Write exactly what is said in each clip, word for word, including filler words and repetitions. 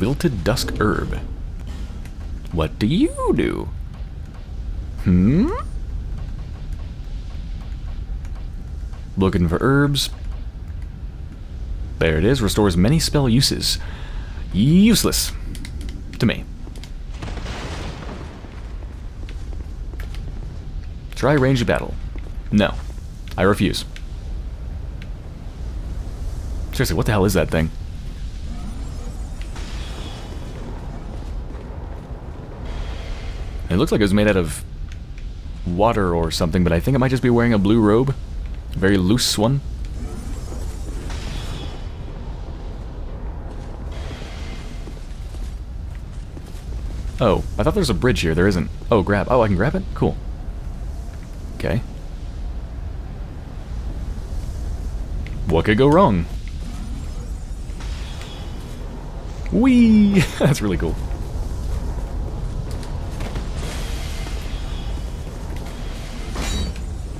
Wilted Dusk Herb. What do you do? Hmm? Looking for herbs. There it is. Restores many spell uses. Useless. To me. Try ranged battle. No. I refuse. Seriously, what the hell is that thing? It looks like it was made out of water or something, but I think it might just be wearing a blue robe. A very loose one. Oh, I thought there was a bridge here. There isn't. Oh, grab. Oh, I can grab it? Cool. Okay. What could go wrong? Whee! That's really cool.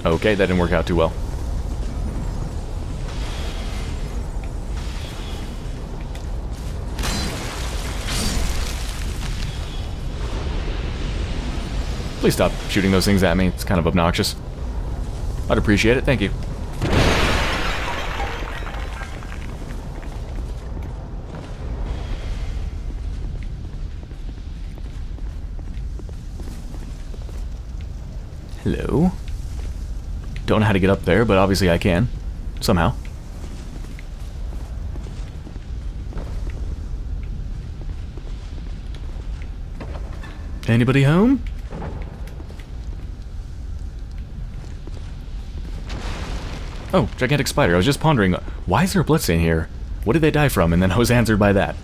Okay, that didn't work out too well. Please stop shooting those things at me. It's kind of obnoxious. I'd appreciate it. Thank you. Hello. Don't know how to get up there, but obviously I can. Somehow. Anybody home? Oh, gigantic spider. I was just pondering, why is there a bloodstain here? What did they die from? And then I was answered by that.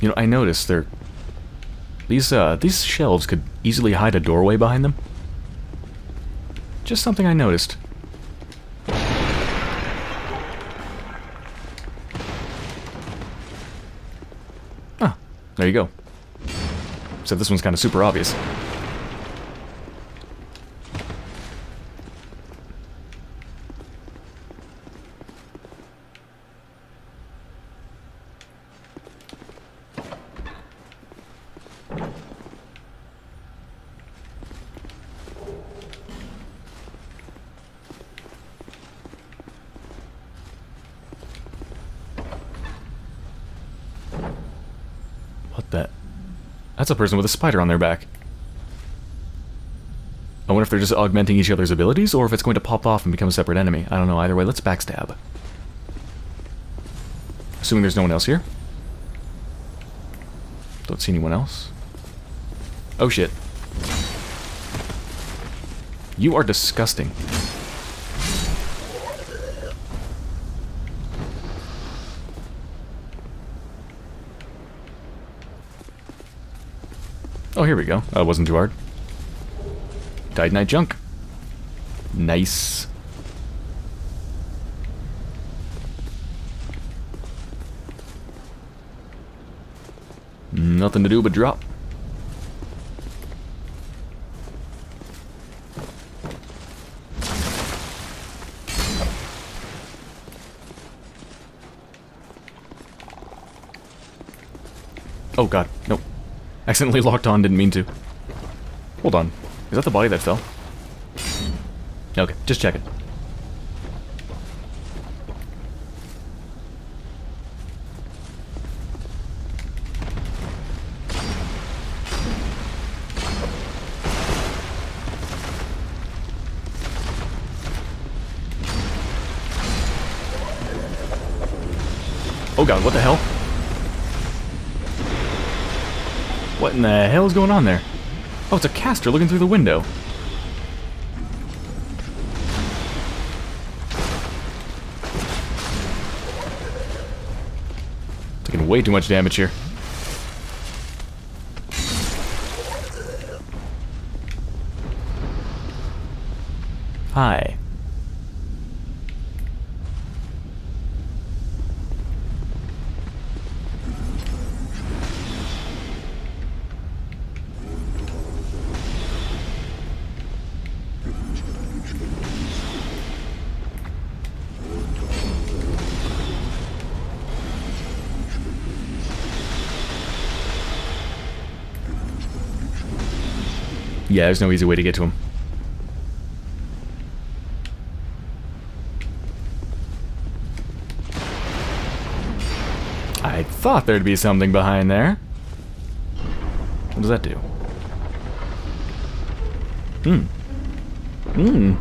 You know, I noticed they're... These, uh, these shelves could easily hide a doorway behind them. Just something I noticed. Ah, there you go. So this one's kind of super obvious. That's a person with a spider on their back. I wonder if they're just augmenting each other's abilities, or if it's going to pop off and become a separate enemy. I don't know. Either way, let's backstab. Assuming there's no one else here. Don't see anyone else. Oh shit. You are disgusting. Oh, here we go. That wasn't too hard. Titanite junk. Nice. Nothing to do but drop. Oh god, nope. Accidentally locked on, didn't mean to. Hold on. Is that the body that fell? Okay, just check it. Oh god, what the hell? What in the hell is going on there? Oh, it's a caster looking through the window. Taking way too much damage here. Hi. Yeah, there's no easy way to get to him. I thought there'd be something behind there. What does that do? Hmm. Hmm.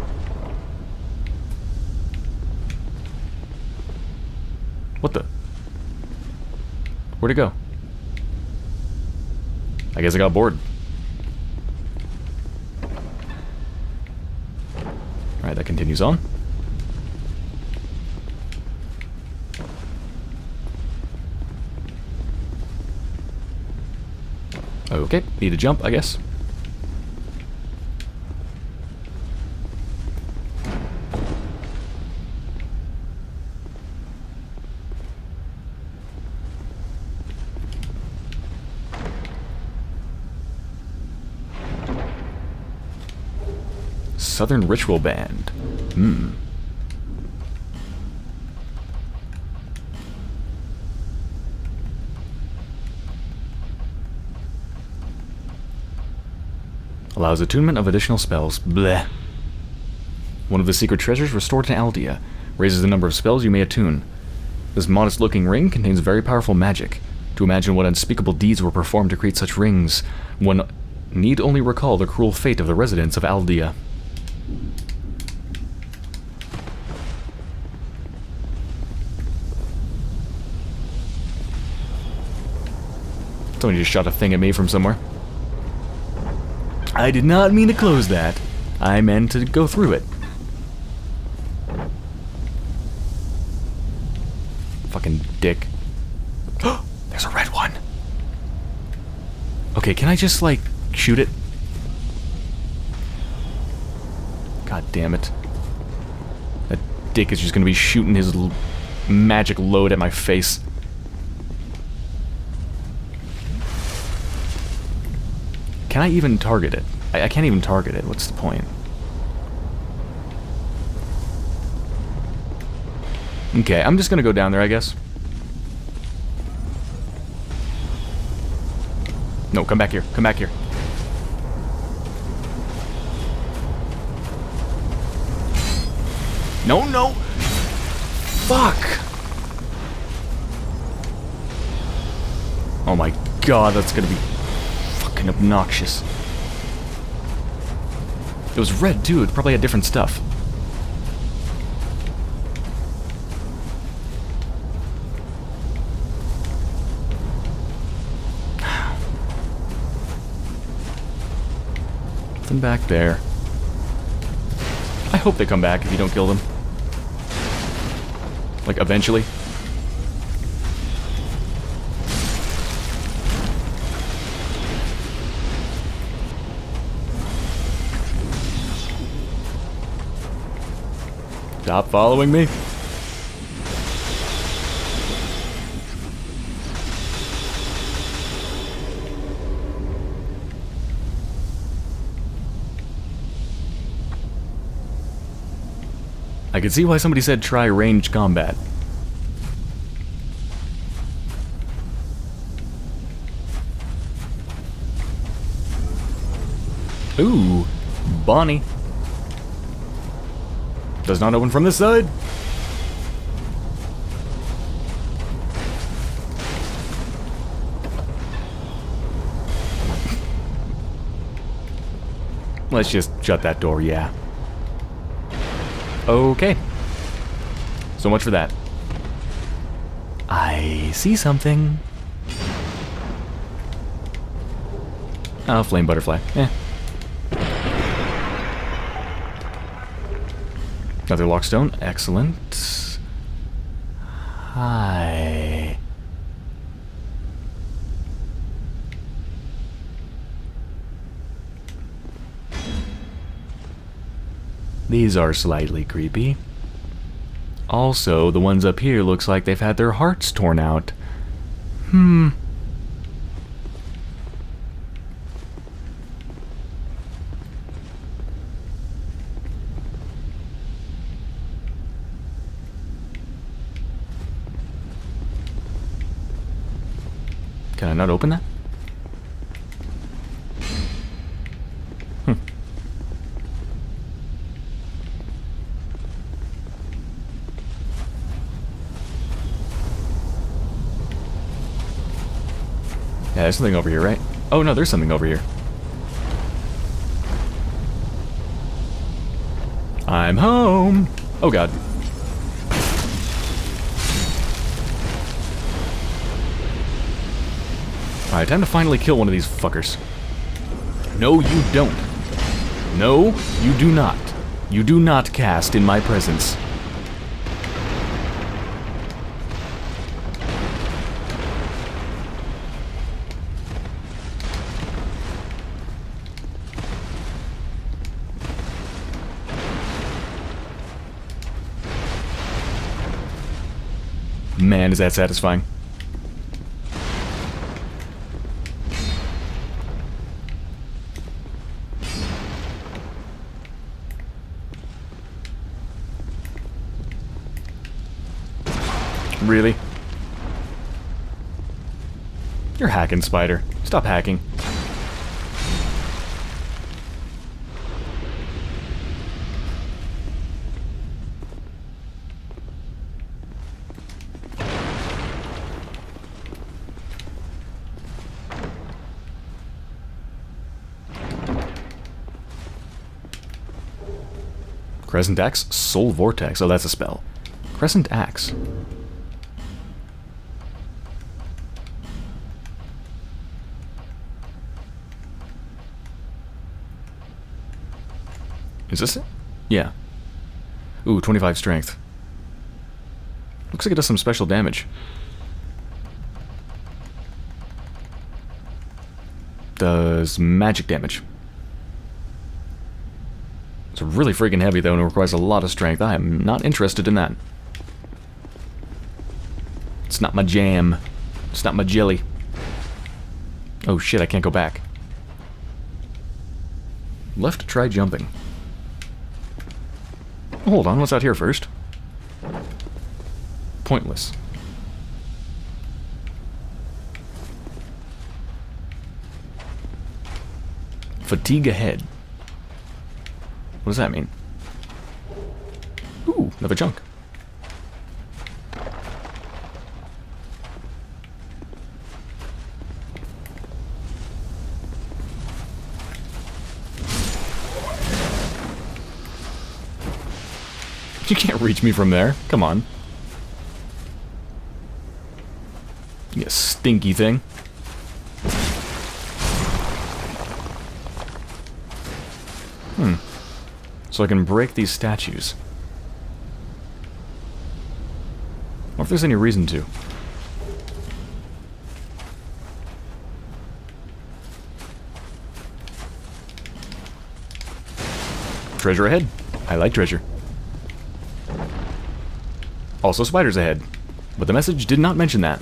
What the? Where'd it go? I guess I got bored. Alright, that continues on. Okay, need to jump, I guess. Southern Ritual Band. Hmm. Allows attunement of additional spells. Bleh. One of the secret treasures restored to Aldea. Raises the number of spells you may attune. This modest-looking ring contains very powerful magic. To imagine what unspeakable deeds were performed to create such rings, one need only recall the cruel fate of the residents of Aldea. Somebody just shot a thing at me from somewhere. I did not mean to close that. I meant to go through it. Fucking dick. There's a red one. Okay, can I just, like, shoot it? God damn it. That dick is just gonna be shooting his l- magic load at my face. Can I even target it? I, I can't even target it. What's the point? Okay, I'm just gonna go down there, I guess. No, come back here. Come back here. No, no. Fuck. Oh my god, that's gonna be fucking obnoxious. It was red, too. It probably had different stuff. Nothing back there. I hope they come back if you don't kill them. Like, eventually. Stop following me. I can see why somebody said try ranged combat. Ooh, Bonnie. Does not open from this side. Let's just shut that door, yeah. Okay. So much for that. I see something. Oh, flame butterfly. Eh. Another lockstone. Excellent. Hi. These are slightly creepy. Also, the ones up here looks like they've had their hearts torn out. Hmm. Can I not open that? Hmm. Yeah, there's something over here, right? Oh no, there's something over here. I'm home! Oh god. Alright, time to finally kill one of these fuckers. No, you don't. No, you do not. You do not cast in my presence. Man, is that satisfying. Really? You're hacking, Spider. Stop hacking. Crescent Axe, Soul Vortex. Oh, that's a spell. Crescent Axe. Is this it? Yeah. Ooh, twenty-five strength. Looks like it does some special damage. Does magic damage. It's really freaking heavy though, and it requires a lot of strength. I am not interested in that. It's not my jam. It's not my jelly. Oh shit, I can't go back. Left to try jumping. Hold on, what's out here first? Pointless. Fatigue ahead. What does that mean? Ooh, another chunk. You can't reach me from there. Come on. You stinky thing. Hmm. So I can break these statues. Or if there's any reason to. Treasure ahead. I like treasure. Also spiders ahead. But the message did not mention that.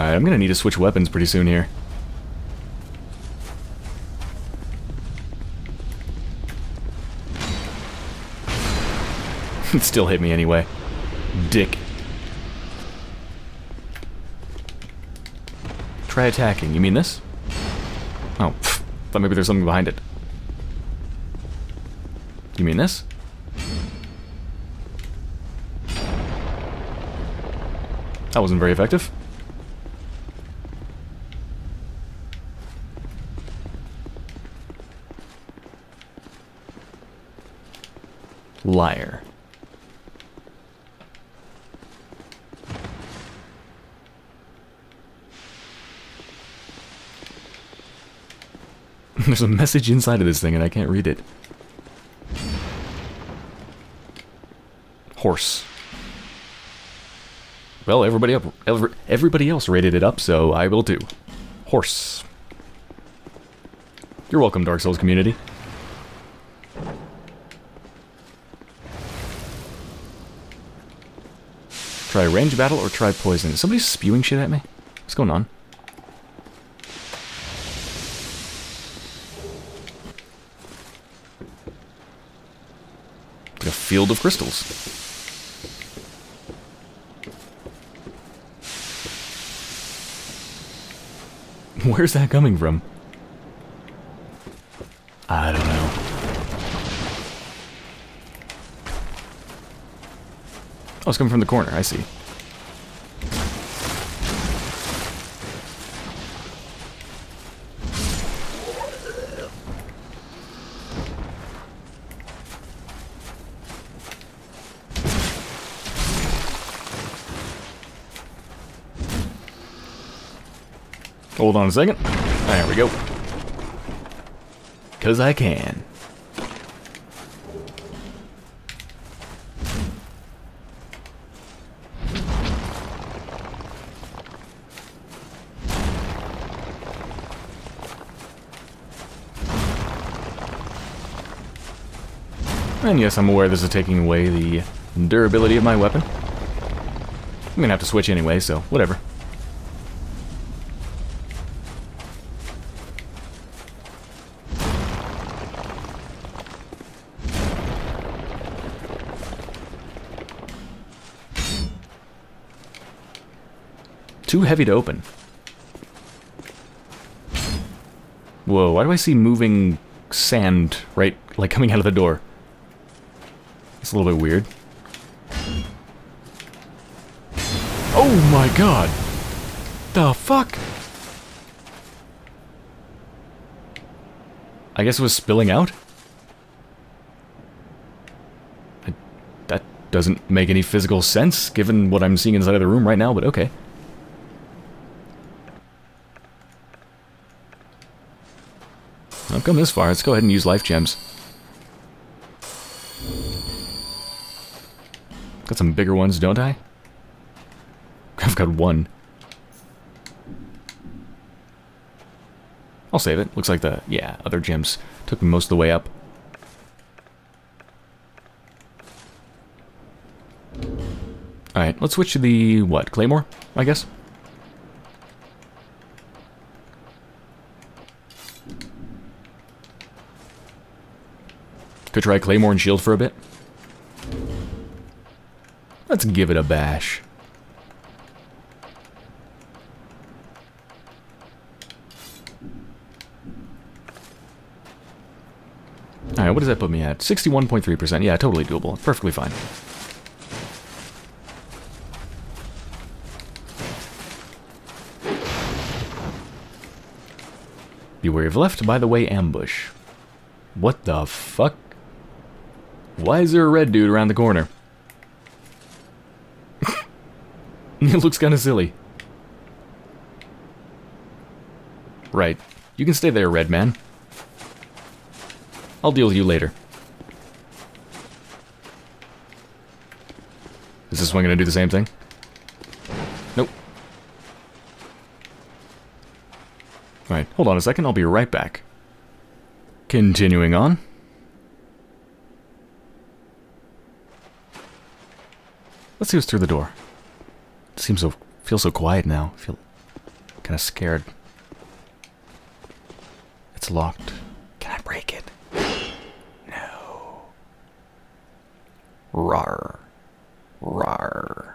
Alright, I'm gonna need to switch weapons pretty soon here. It still hit me anyway. Dick. Try attacking. You mean this? Oh, pff, thought maybe there's something behind it. You mean this? That wasn't very effective. Liar. There's a message inside of this thing and I can't read it. Horse. Well, everybody up every, everybody else rated it up, so I will too. Horse. You're welcome, Dark Souls community. Try range battle or try poison. Is somebody spewing shit at me? What's going on? Like a field of crystals. Where's that coming from? I don't know. it's coming from the corner, I see. Hold on a second. There we go. Cause I can. And yes, I'm aware this is taking away the durability of my weapon. I'm gonna have to switch anyway, so whatever. Too heavy to open. Whoa, why do I see moving sand, right, like coming out of the door? It's a little bit weird. Oh my god! The fuck? I guess it was spilling out? I, that doesn't make any physical sense, given what I'm seeing inside of the room right now, but okay. I've come this far, let's go ahead and use life gems. Got some bigger ones, don't I? I've got one. I'll save it. Looks like the, yeah, other gems took me most of the way up. Alright, let's switch to the, what, Claymore, I guess? Could try Claymore and Shield for a bit. Let's give it a bash. Alright, what does that put me at? sixty-one point three percent. Yeah, totally doable. Perfectly fine. Be wary of left, by the way, ambush. What the fuck? Why is there a red dude around the corner? It looks kind of silly. Right. You can stay there, red man. I'll deal with you later. Is this one going to do the same thing? Nope. Alright, hold on a second. I'll be right back. Continuing on. Let's see what's through the door. It seems so, feels so quiet now. I feel kind of scared. It's locked. Can I break it? No. Rawr. Rawr.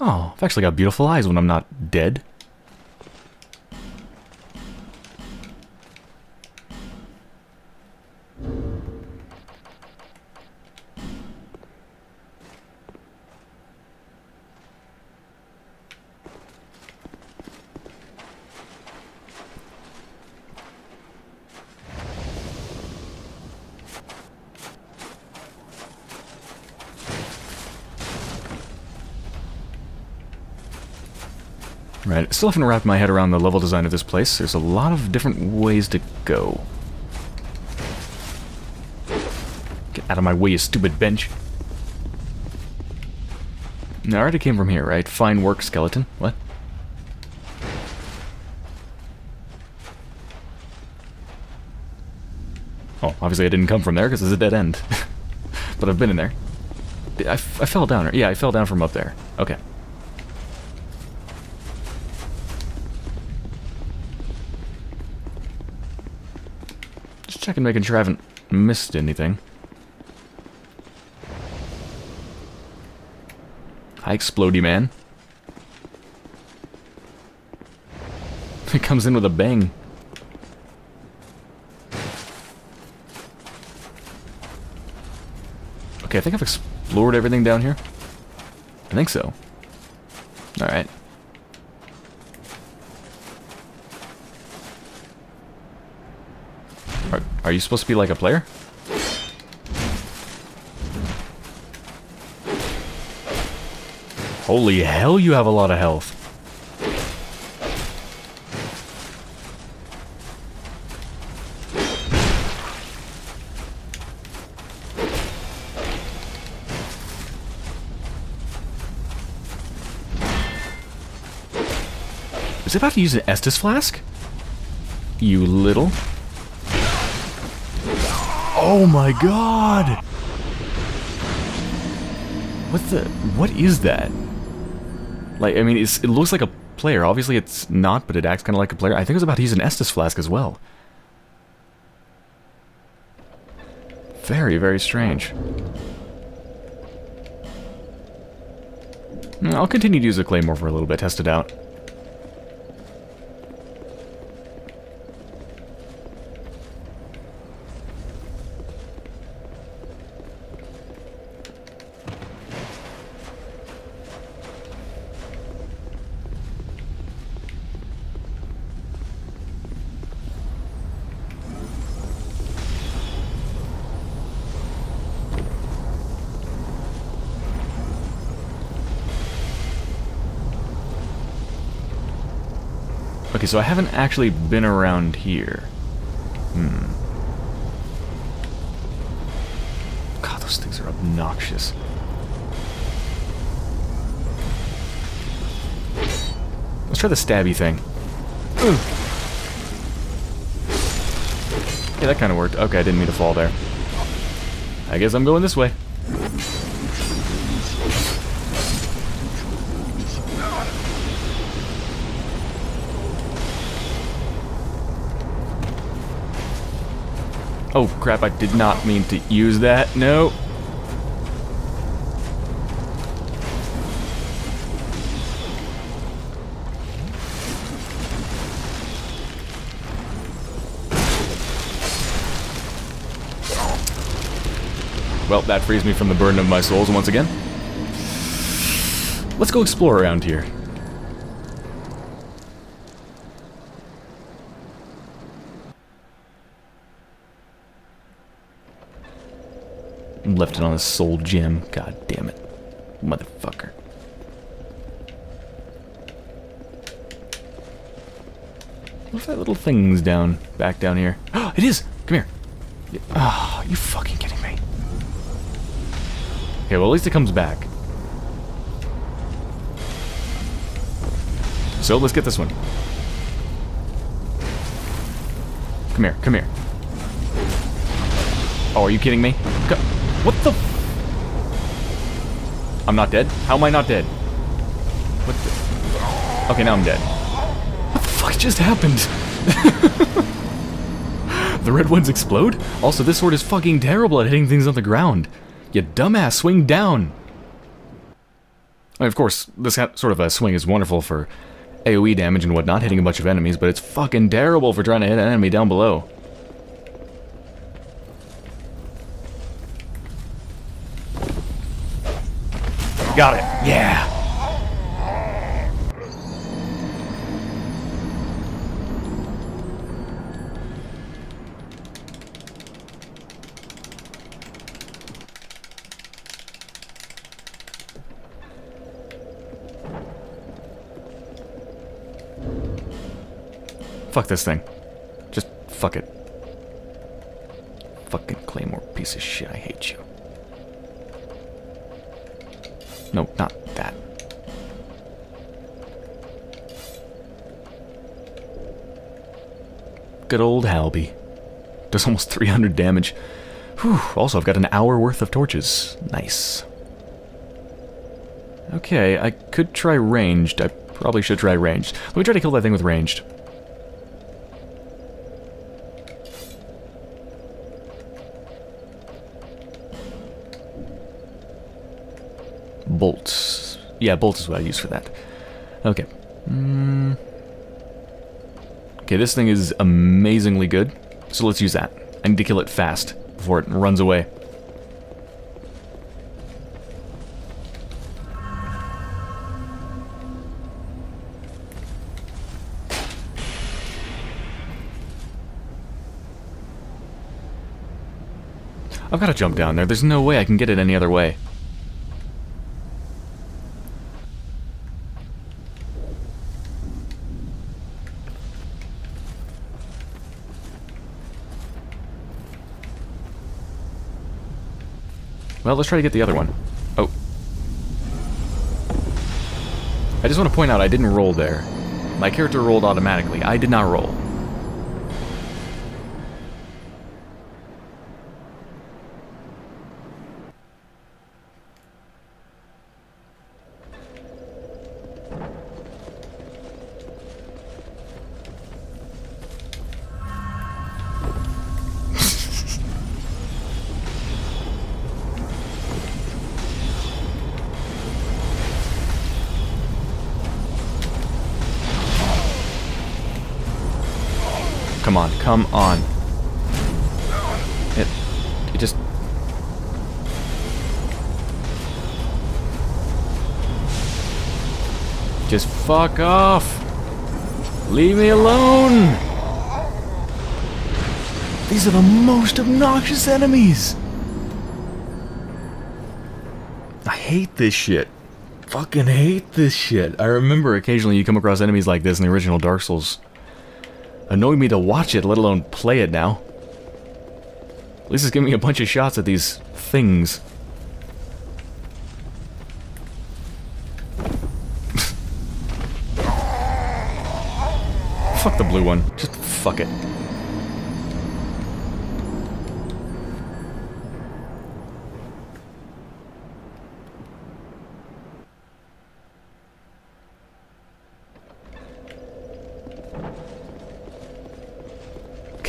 Oh, I've actually got beautiful eyes when I'm not dead. Right, I still haven't wrapped my head around the level design of this place. There's a lot of different ways to go. Get out of my way, you stupid bench. No, I already came from here, right? Fine work, skeleton. What? Oh, obviously I didn't come from there because it's a dead end. But I've been in there. I, I fell down. Yeah, I fell down from up there. Okay. Checking, making sure I haven't missed anything. Hi, explodey man. It comes in with a bang. Okay, I think I've explored everything down here. I think so. Alright. Are, are you supposed to be like a player? Holy hell, you have a lot of health. Is it about to use an Estus flask? You little. Oh my god! What the... what is that? Like, I mean, it's, it looks like a player. Obviously it's not, but it acts kind of like a player. I think it was about to use an Estus flask as well. Very, very strange. I'll continue to use a Claymore for a little bit, test it out. Okay, so I haven't actually been around here. Hmm. God, those things are obnoxious. Let's try the stabby thing. Ooh. Yeah, that kind of worked. Okay, I didn't mean to fall there. I guess I'm going this way. Oh crap, I did not mean to use that. No. Well, that frees me from the burden of my souls once again. Let's go explore around here. Left it on his soul gem. God damn it. Motherfucker. What if that little thing's down, back down here? Oh, it is! Come here. Yeah. Oh, you fucking kidding me. Okay, well at least it comes back. So let's get this one. Come here, come here. Oh, are you kidding me? Come. What the? F I'm not dead? How am I not dead? What the? Okay, now I'm dead. What the fuck just happened? The red ones explode? Also, this sword is fucking terrible at hitting things on the ground. You dumbass, swing down! I mean, of course, this sort of a swing is wonderful for AoE damage and whatnot, hitting a bunch of enemies, but it's fucking terrible for trying to hit an enemy down below. Got it. Yeah. Fuck this thing. Just fuck it. Fucking Claymore piece of shit. I hate you. No, not that. Good old Halby. Does almost three hundred damage. Whew, also I've got an hour worth of torches. Nice. Okay, I could try ranged. I probably should try ranged. Let me try to kill that thing with ranged. Bolts. Yeah, bolts is what I use for that. Okay. Mm. Okay, this thing is amazingly good, so let's use that. I need to kill it fast before it runs away. I've got to jump down there. There's no way I can get it any other way. Well, let's try to get the other one. Oh. I just want to point out I didn't roll there. My character rolled automatically. I did not roll. Come on, come on. It, it just... Just fuck off. Leave me alone. These are the most obnoxious enemies. I hate this shit. Fucking hate this shit. I remember occasionally you come across enemies like this in the original Dark Souls. Annoyed me to watch it, let alone play it now. At least it's giving me a bunch of shots at these things. Fuck the blue one. Just fuck it.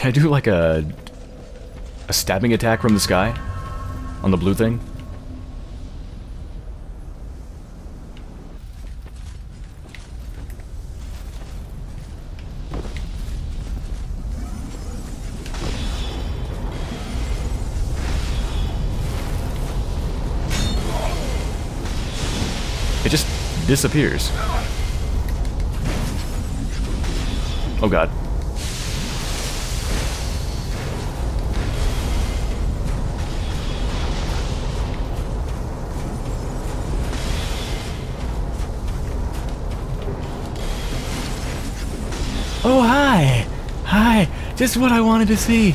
I do like a a stabbing attack from the sky on the blue thing. It just disappears. Oh God. Oh, hi! Hi! Just what I wanted to see!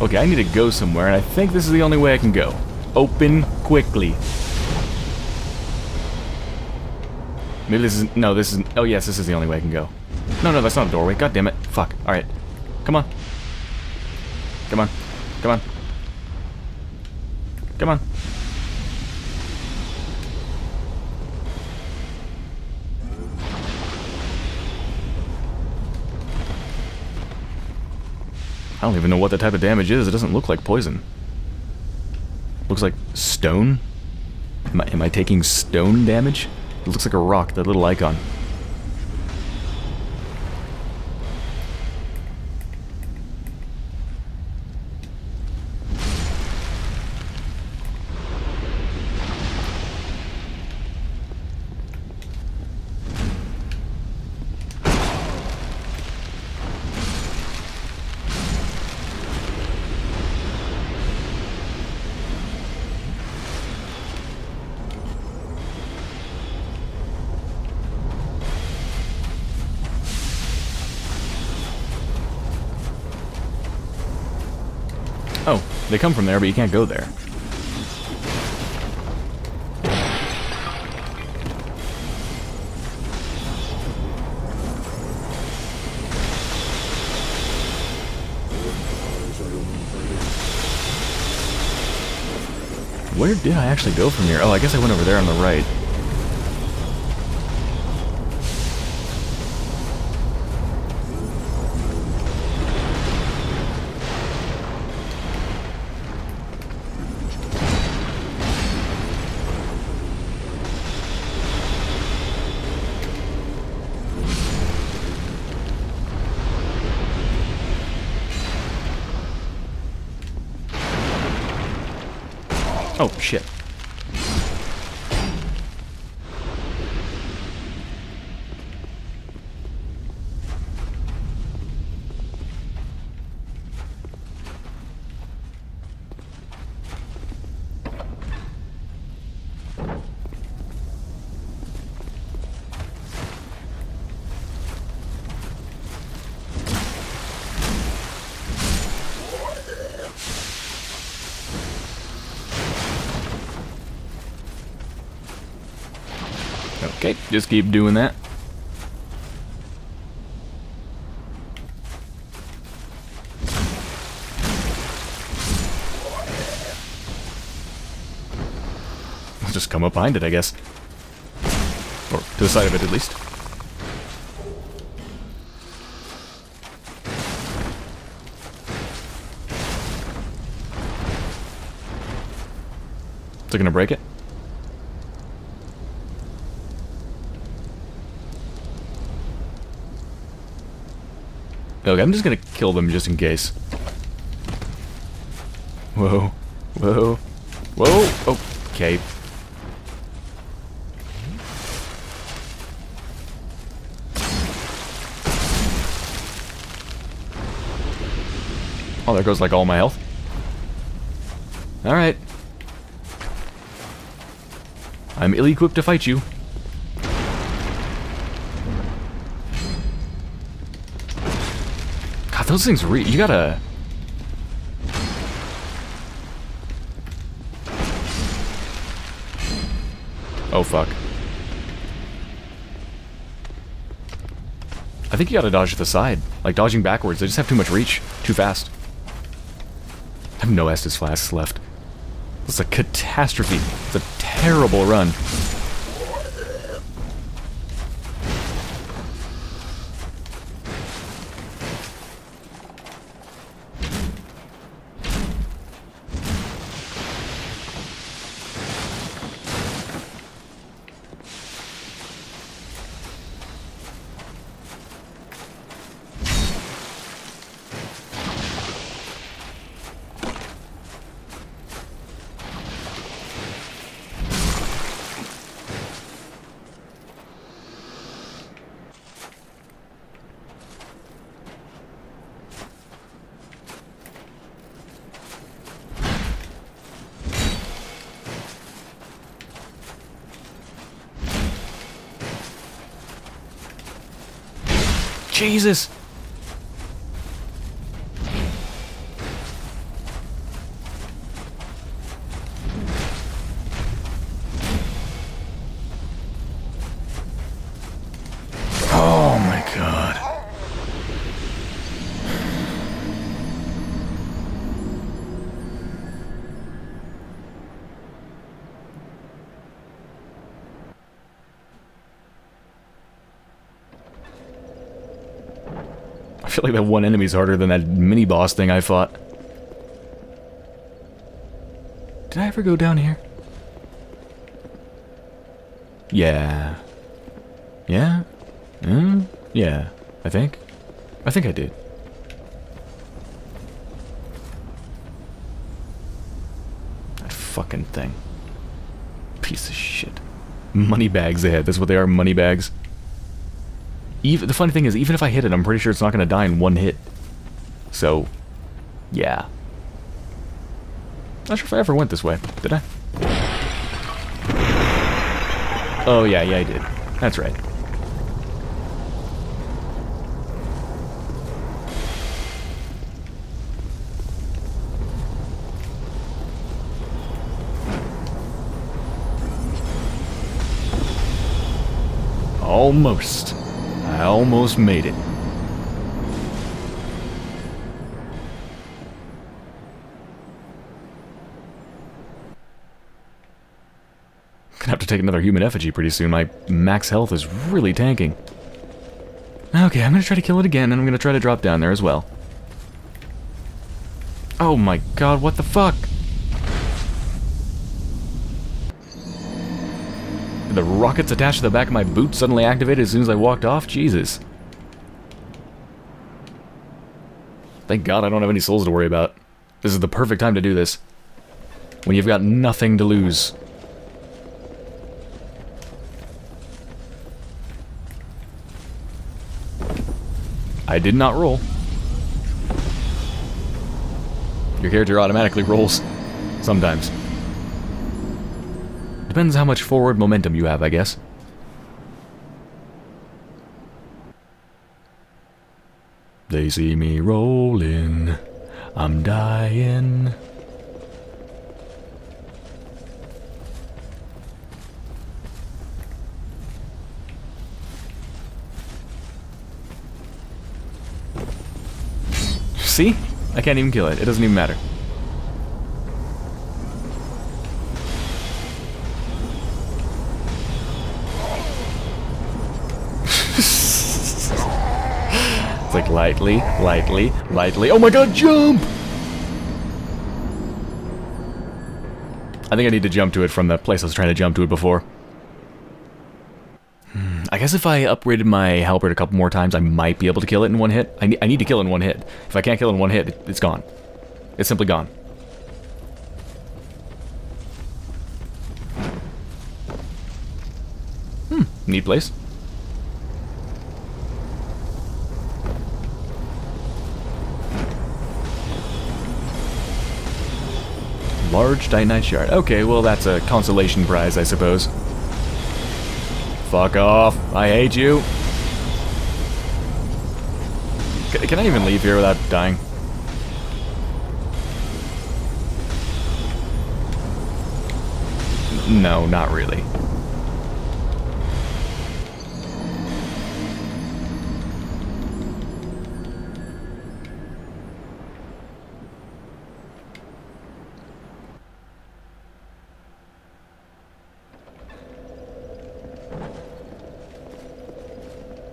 Okay, I need to go somewhere, and I think this is the only way I can go. Open quickly. Maybe this is... No, this is... Oh, yes, this is the only way I can go. No, no, that's not a doorway. God damn it. Fuck. Alright. Come on. Come on. Come on. Come on. I don't even know what that type of damage is. It doesn't look like poison. Looks like stone? Am I, am I taking stone damage? It looks like a rock, that little icon. Oh, they come from there, but you can't go there. Where did I actually go from here? Oh, I guess I went over there on the right. Oh, shit. Okay, just keep doing that. I'll just come up behind it, I guess. Or to the side of it, at least. Is it gonna break it? Okay, I'm just gonna kill them just in case. Whoa. Whoa. Whoa! Okay. Oh, there goes like all my health. Alright. I'm ill-equipped to fight you. God, those things re- you gotta... Oh, fuck. I think you gotta dodge to the side. Like, dodging backwards. They just have too much reach. Too fast. I have no Estus flasks left. It's a catastrophe. It's a terrible run. Jesus! Oh my God. I feel like that one enemy's harder than that mini-boss thing I fought. Did I ever go down here? Yeah. Yeah? Mm? Yeah, I think. I think I did. That fucking thing. Piece of shit. Money bags they had. That's what they are, money bags. Even, the funny thing is, even if I hit it, I'm pretty sure it's not going to die in one hit. So, yeah. Not sure if I ever went this way, did I? Oh, yeah, yeah, I did. That's right. Almost. I almost made it. Gonna have to take another human effigy pretty soon. My max health is really tanking. Okay, I'm gonna try to kill it again, and I'm gonna try to drop down there as well. Oh my God, what the fuck? The rockets attached to the back of my boot suddenly activated as soon as I walked off? Jesus. Thank God I don't have any souls to worry about. This is the perfect time to do this. When you've got nothing to lose. I did not roll. Your character automatically rolls. Sometimes. Depends how much forward momentum you have, I guess. They see me rolling. I'm dying. See? I can't even kill it. It doesn't even matter. It's like lightly, lightly, lightly. Oh my god, jump! I think I need to jump to it from the place I was trying to jump to it before. Hmm, I guess if I upgraded my halberd a couple more times, I might be able to kill it in one hit. I need, I need to kill it in one hit. If I can't kill it in one hit, it, it's gone. It's simply gone. Hmm, neat place. Large Dynamite Shard. Okay, well that's a consolation prize, I suppose. Fuck off. I hate you. C can I even leave here without dying? No, not really.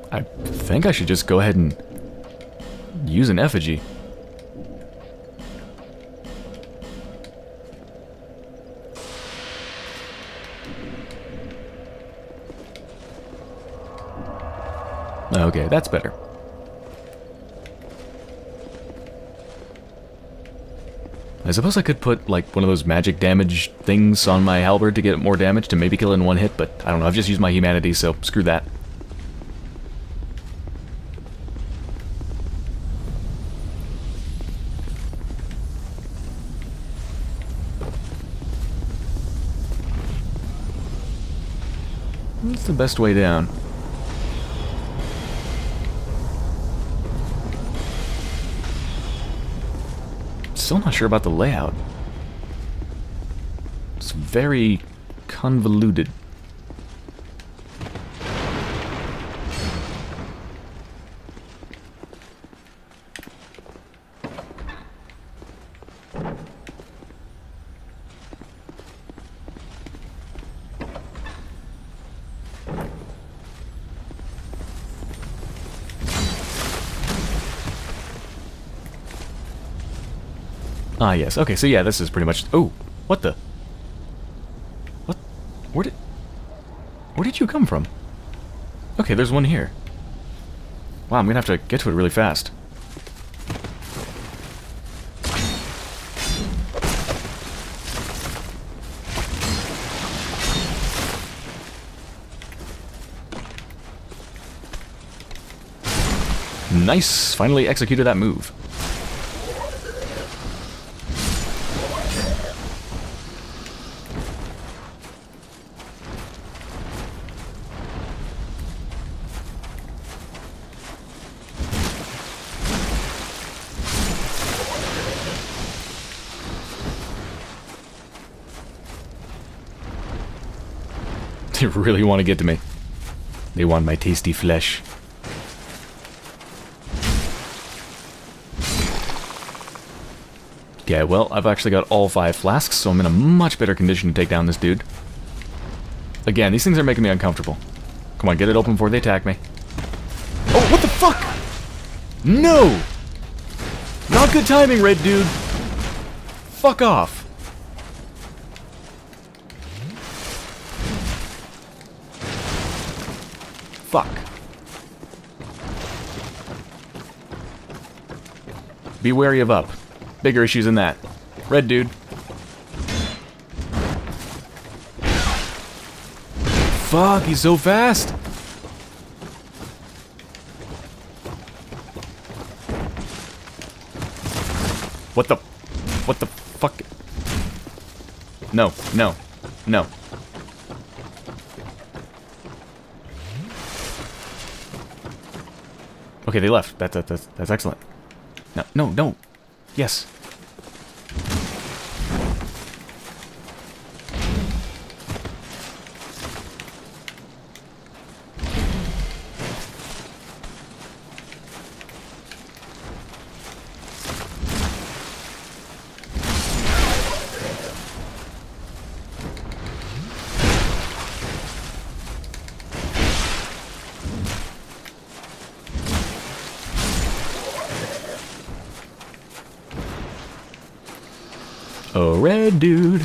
I think I should just go ahead and use an effigy. Okay, that's better. I suppose I could put like one of those magic damage things on my halberd to get more damage to maybe kill it in one hit, but I don't know, I've just used my humanity, so screw that. What's the best way down? Still not sure about the layout. It's very convoluted. Ah, yes. Okay, so yeah, this is pretty much... Oh! What the? What? Where did... Where did you come from? Okay, there's one here. Wow, I'm gonna have to get to it really fast. Nice! Finally executed that move. They really want to get to me. They want my tasty flesh. Okay, well, I've actually got all five flasks, so I'm in a much better condition to take down this dude. Again, these things are making me uncomfortable. Come on, get it open before they attack me. Oh, what the fuck? No! Not good timing, red dude. Fuck off. Fuck. Be wary of up. Bigger issues than that. Red dude. Fuck, he's so fast! What the... What the fuck? No, no, no. Okay, they left. That's, that's, that's excellent. No, no, no. Yes. Oh, red dude.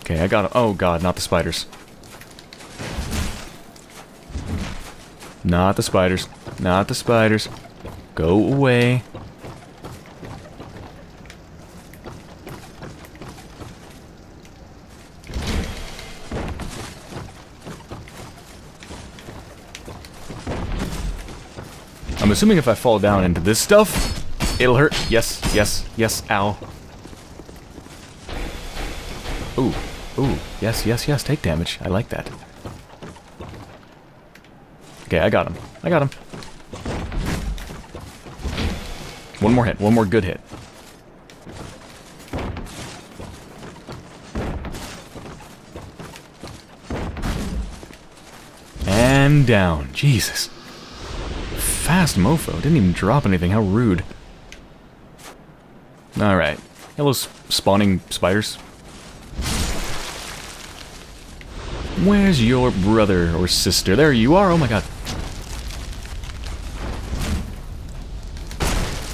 Okay, I got him. Oh god, not the spiders. Not the spiders. Not the spiders. Go away. I'm assuming if I fall down into this stuff, it'll hurt. Yes, yes, yes, ow. Ooh, ooh, yes, yes, yes, take damage. I like that. Okay, I got him. I got him. One more hit. One more good hit. And down. Jesus. Fast mofo. Didn't even drop anything. How rude. Alright. Hello, spawning spiders. Where's your brother or sister? There you are. Oh my god.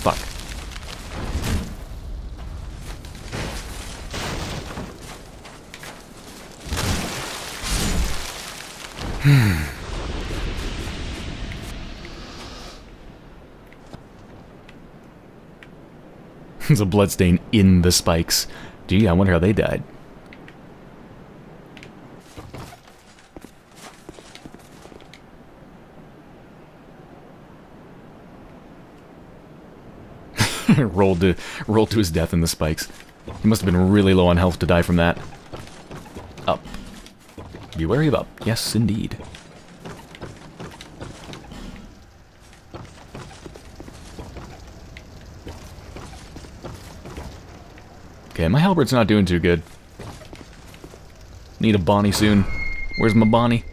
Fuck. Hmm. There's a bloodstain in the spikes. Gee, I wonder how they died. Rolled to, rolled to his death in the spikes. He must have been really low on health to die from that. Up. Be wary of up. Yes, indeed. Okay, my halberd's not doing too good. Need a Bonnie soon. Where's my Bonnie?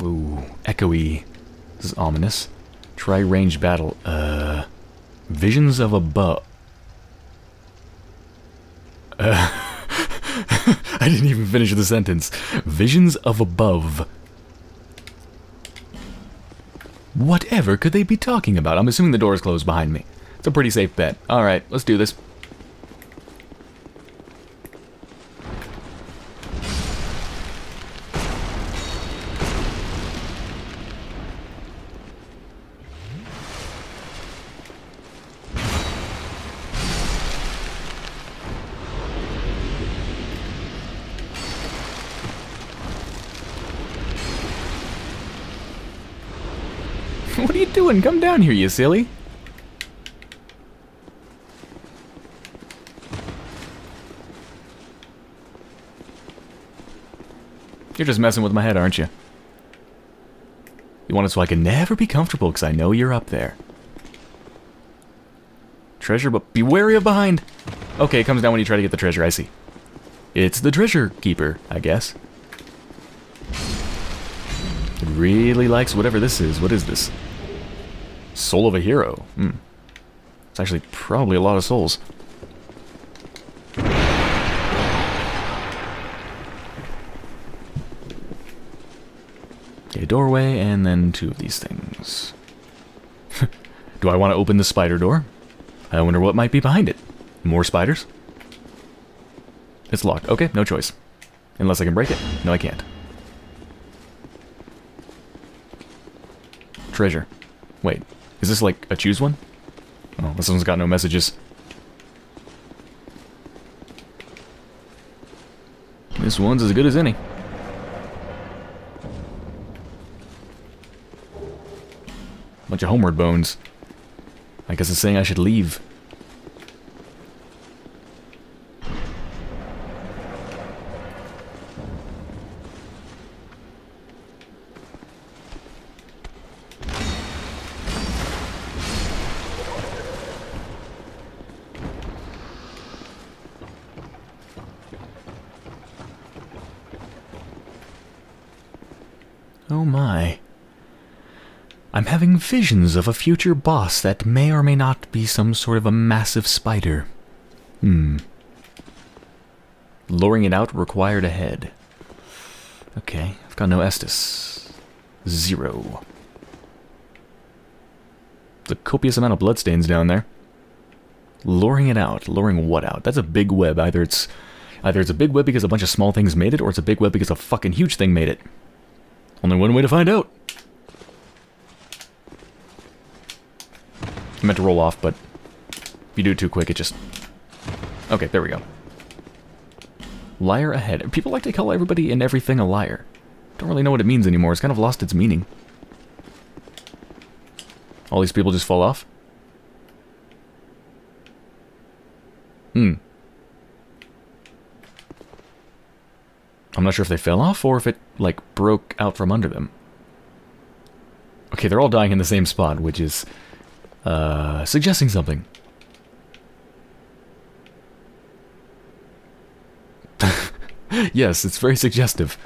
Ooh, echoey. This is ominous. Try range battle. Uh, visions of a butt. Uh, I didn't even finish the sentence. Visions of above. Whatever could they be talking about? I'm assuming the door is closed behind me. It's a pretty safe bet. All right, let's do this. What are you doing? Come down here, you silly. You're just messing with my head, aren't you? You want it so I can never be comfortable because I know you're up there. Treasure, but be wary of behind. Okay, it comes down when you try to get the treasure, I see. It's the treasure keeper, I guess. It really likes whatever this is. What is this? Soul of a hero. Hmm. It's actually probably a lot of souls. Okay, doorway, and then two of these things. Do I want to open the spider door? I wonder what might be behind it. More spiders? It's locked. Okay, no choice. Unless I can break it. No, I can't. Treasure. Wait, is this like a choose one? Oh, this one's got no messages. This one's as good as any. Bunch of homeward bones. I guess it's saying I should leave. Oh my. I'm having visions of a future boss that may or may not be some sort of a massive spider. Hmm. Luring it out required a head. Okay, I've got no Estus. Zero. There's a copious amount of bloodstains down there. Luring it out. Luring what out? That's a big web. Either it's either it's a big web because a bunch of small things made it, or it's a big web because a fucking huge thing made it. Only one way to find out. I meant to roll off, but if you do it too quick, it just... Okay, there we go. Liar ahead. People like to call everybody and everything a liar. Don't really know what it means anymore. It's kind of lost its meaning. All these people just fall off? Hmm. I'm not sure if they fell off or if it, like, broke out from under them. Okay, they're all dying in the same spot, which is... Uh, suggesting something. Yes, it's very suggestive.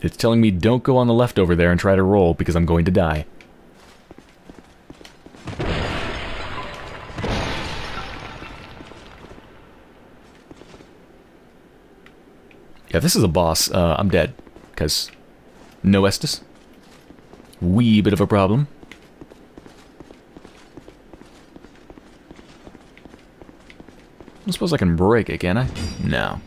It's telling me don't go on the left over there and try to roll because I'm going to die. Yeah, if this is a boss, uh, I'm dead. Because no Estus. Wee bit of a problem. I suppose I can break it, can I? No.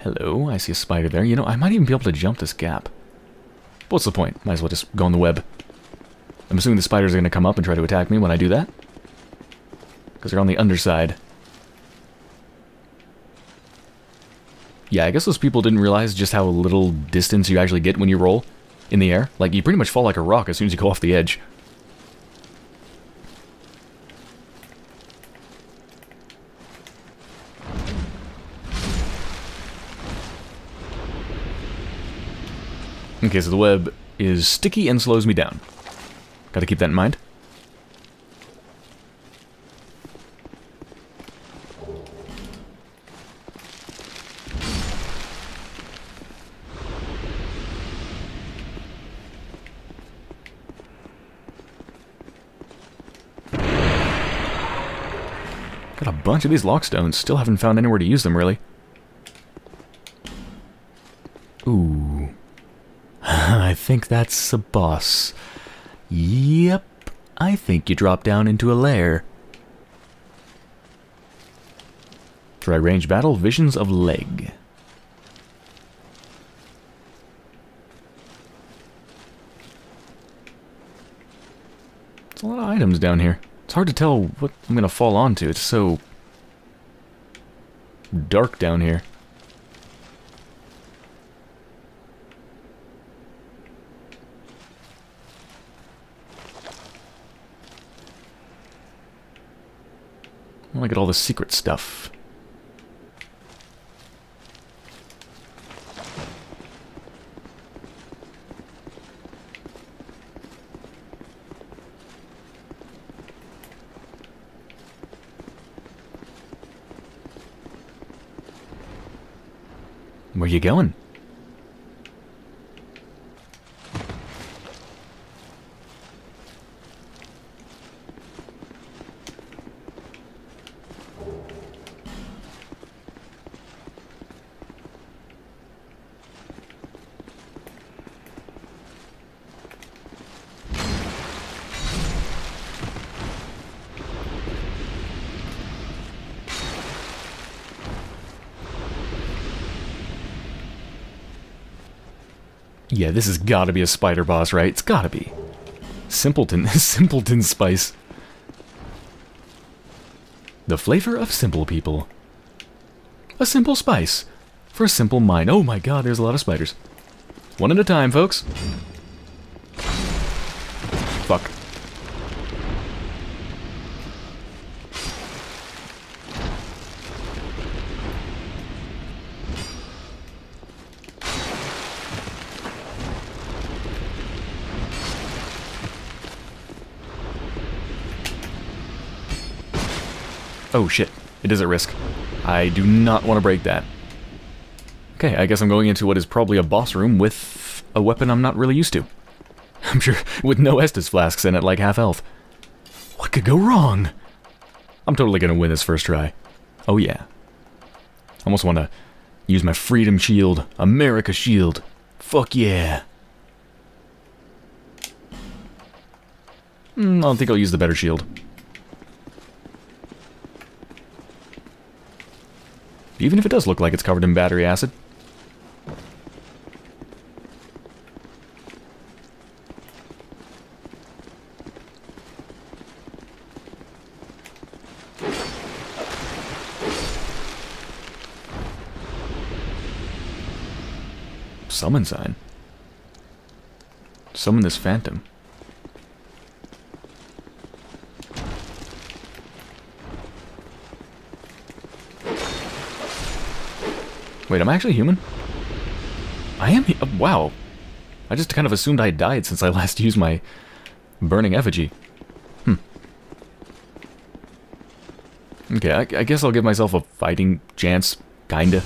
Hello, I see a spider there. You know, I might even be able to jump this gap. What's the point? Might as well just go on the web. I'm assuming the spiders are going to come up and try to attack me when I do that. Because they're on the underside. Yeah, I guess those people didn't realize just how little distance you actually get when you roll in the air. Like, you pretty much fall like a rock as soon as you go off the edge. Okay, so the web is sticky and slows me down. Gotta keep that in mind. Got a bunch of these lockstones. Still haven't found anywhere to use them, really. Ooh. I think that's a boss. Yep. I think you drop down into a lair. Try range battle. Visions of leg. There's a lot of items down here. It's hard to tell what I'm gonna fall onto. It's so dark down here. I wanna get all the secret stuff. Where you going? Yeah, this has got to be a spider boss, right? It's got to be. Simpleton. Simpleton spice. The flavor of simple people. A simple spice. For a simple mind. Oh my god, there's a lot of spiders. One at a time, folks. Fuck. Oh shit, it is at risk. I do not want to break that. Okay, I guess I'm going into what is probably a boss room with A weapon I'm not really used to. I'm sure with no Estus flasks in it, like half health. What could go wrong? I'm totally gonna win this first try. Oh yeah. I almost want to use my freedom shield. America shield. Fuck yeah. Mm, I don't think I'll use the better shield. Even if it does look like it's covered in battery acid. Summon sign. Summon this phantom. Wait, am I actually human? I am. Oh, wow. I just kind of assumed I died since I last used my burning effigy. Hmm. Okay, I, I guess I'll give myself a fighting chance, kinda.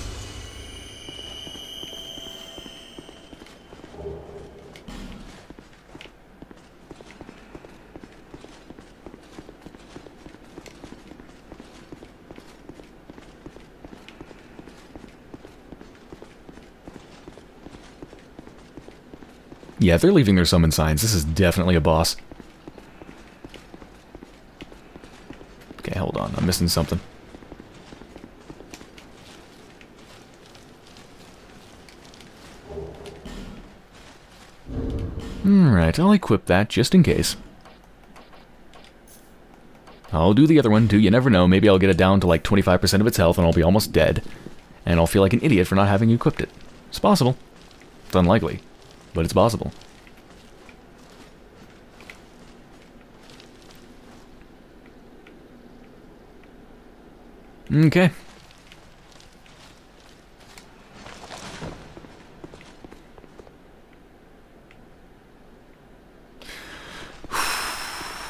Yeah, they're leaving their summon signs. This is definitely a boss. Okay, hold on. I'm missing something. Alright, I'll equip that just in case. I'll do the other one too. You never know. Maybe I'll get it down to like twenty-five percent of its health and I'll be almost dead. And I'll feel like an idiot for not having equipped it. It's possible. It's unlikely. But it's possible. Okay.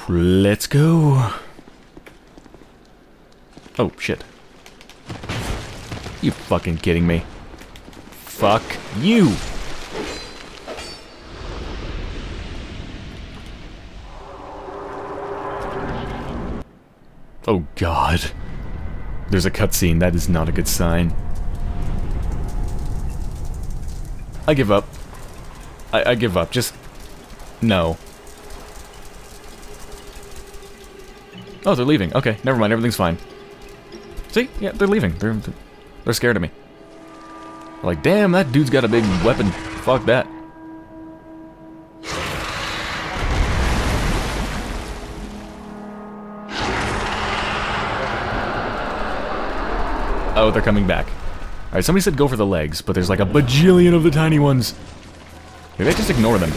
Let's go. Oh, shit. You fucking kidding me? Fuck you. Oh god. There's a cutscene. That is not a good sign. I give up. I, I give up. Just... no. Oh, they're leaving. Okay, never mind. Everything's fine. See? Yeah, they're leaving. They're, they're scared of me. They're like, damn, that dude's got a big weapon. Fuck that. Oh, they're coming back. Alright, somebody said go for the legs, but there's like a bajillion of the tiny ones. Maybe I just ignore them.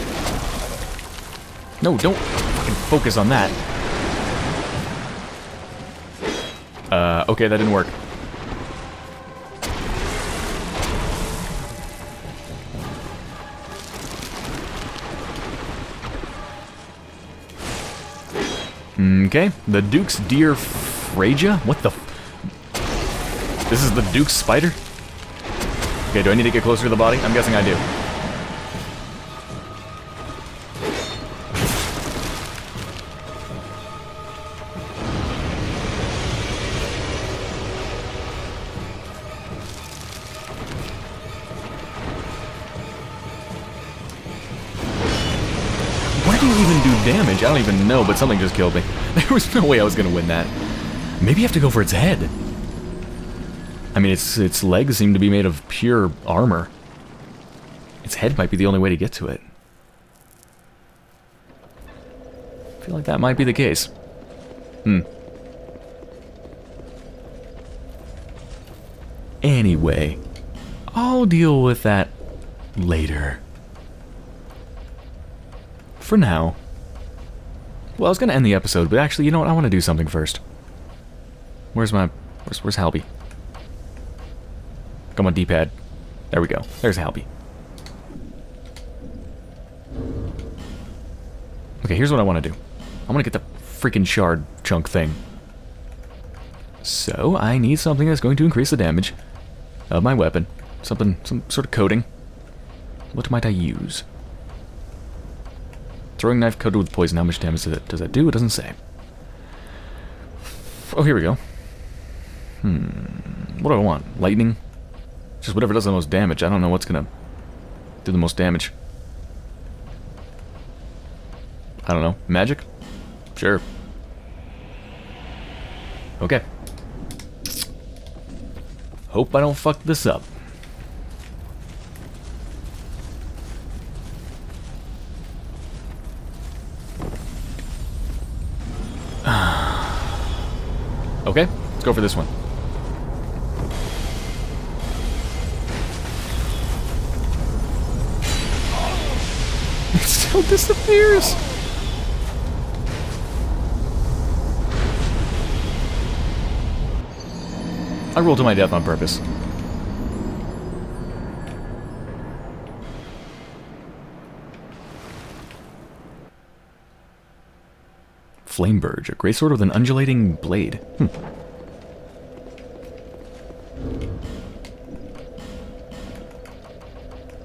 No, don't fucking focus on that. Uh, okay, that didn't work. Okay, the Duke's Deer Freja? What the f- This is the Duke's spider? Okay, do I need to get closer to the body? I'm guessing I do. Why do you even do damage? I don't even know, but something just killed me. There was no way I was gonna win that. Maybe I have to go for its head. I mean, its its legs seem to be made of pure armor. Its head might be the only way to get to it. I feel like that might be the case. Hmm. Anyway, I'll deal with that later. For now. Well, I was going to end the episode, but actually, you know what? I want to do something first. Where's my... Where's, where's Halby? Come on, D-pad. There we go. There's Halby. Okay, here's what I want to do. I want to get the freaking shard chunk thing. So, I need something that's going to increase the damage of my weapon. Something, some sort of coating. What might I use? Throwing knife coated with poison. How much damage does that, does that do? It doesn't say. Oh, here we go. Hmm. What do I want? Lightning? Just whatever does the most damage. I don't know what's going to do the most damage. I don't know. Magic? Sure. Okay. Hope I don't fuck this up. Okay, let's go for this one. It still disappears! I rolled to my death on purpose. Flamberge, a great sword with an undulating blade. Hmm.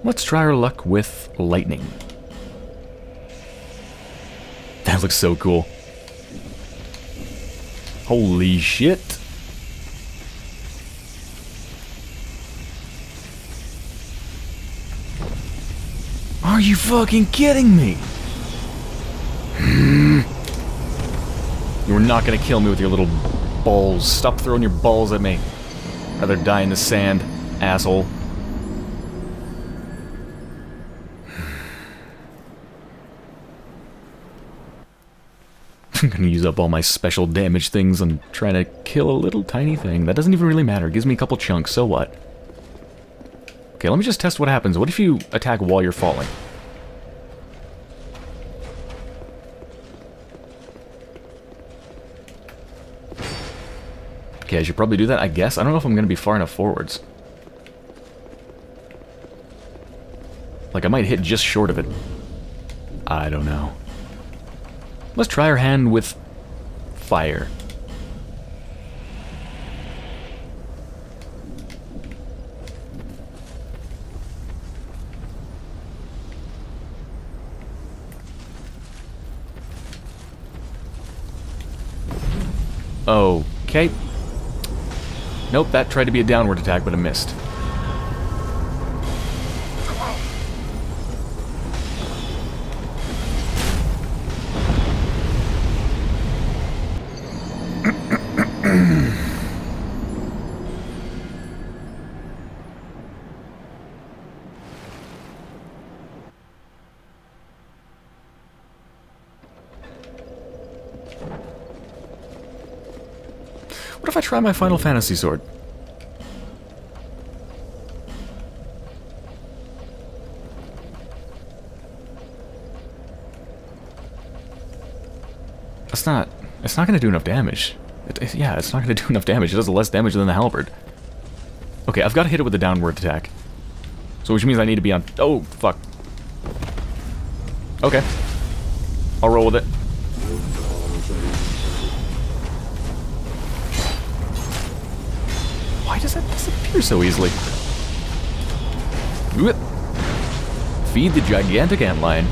Let's try our luck with lightning. That looks so cool. Holy shit. Are you fucking kidding me? You're not gonna kill me with your little balls. Stop throwing your balls at me. I'd rather die in the sand, asshole. I'm gonna use up all my special damage things on trying to kill a little tiny thing. That doesn't even really matter. It gives me a couple chunks, so what? Okay, let me just test what happens. What if you attack while you're falling? Okay, I should probably do that, I guess. I don't know if I'm going to be far enough forwards. Like, I might hit just short of it. I don't know. Let's try our hand with fire. Okay. Nope, that tried to be a downward attack, but it missed. What if I try my Final Fantasy sword? That's not... It's not going to do enough damage. It, it, yeah, it's not going to do enough damage. It does less damage than the halberd. Okay, I've got to hit it with a downward attack. So which means I need to be on... Oh, fuck. Okay. I'll roll with it. Does that disappear so easily? Whip. Feed the gigantic ant lion.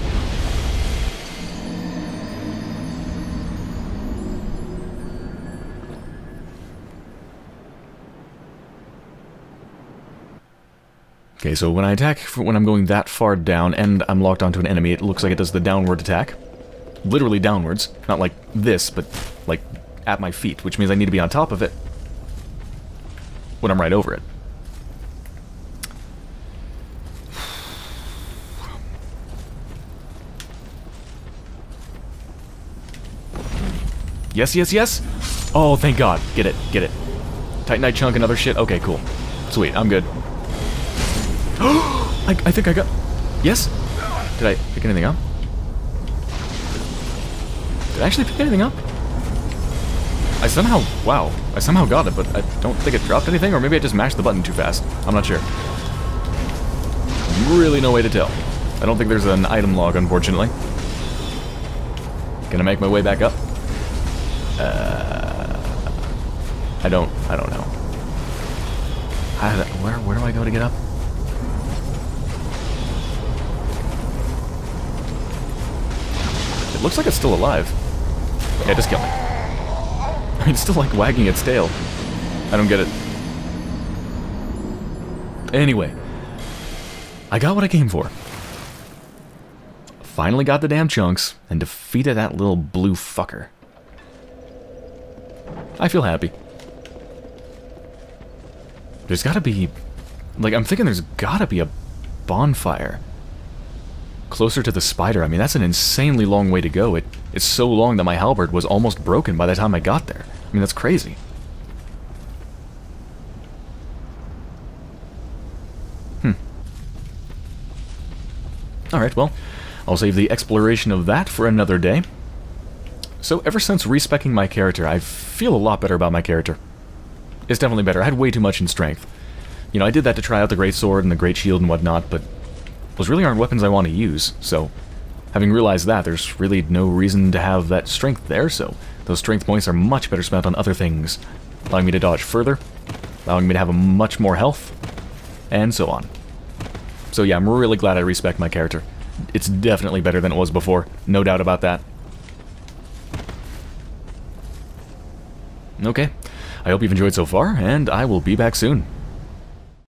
Okay, so when I attack, when I'm going that far down and I'm locked onto an enemy, it looks like it does the downward attack. Literally downwards. Not like this, but like at my feet, which means I need to be on top of it when I'm right over it. Yes, yes, yes! Oh, thank God. Get it, get it. Titanite chunk, another shit. Okay, cool. Sweet, I'm good. I, I think I got... Yes? Did I pick anything up? Did I actually pick anything up? I somehow, wow, I somehow got it, but I don't think it dropped anything, or maybe I just mashed the button too fast. I'm not sure. Really no way to tell. I don't think there's an item log, unfortunately. Gonna make my way back up? Uh, I don't, I don't know. How did I, where, where do I go to get up? It looks like it's still alive. Yeah, just kill me. It's still like wagging its tail. I don't get it. Anyway, I got what I came for. Finally got the damn chunks and defeated that little blue fucker. I feel happy. There's gotta be... Like, I'm thinking there's gotta be a bonfire closer to the spider. I mean, that's an insanely long way to go. It, it's so long that my halberd was almost broken by the time I got there. I mean, that's crazy. Hmm. Alright, well, I'll save the exploration of that for another day. So ever since respeccing my character, I feel a lot better about my character. It's definitely better. I had way too much in strength. You know, I did that to try out the great sword and the great shield and whatnot, but those really aren't weapons I want to use, so having realized that, there's really no reason to have that strength there, so those strength points are much better spent on other things, allowing me to dodge further, allowing me to have a much more health, and so on. So yeah, I'm really glad I respect my character. It's definitely better than it was before, no doubt about that. Okay, I hope you've enjoyed so far, and I will be back soon.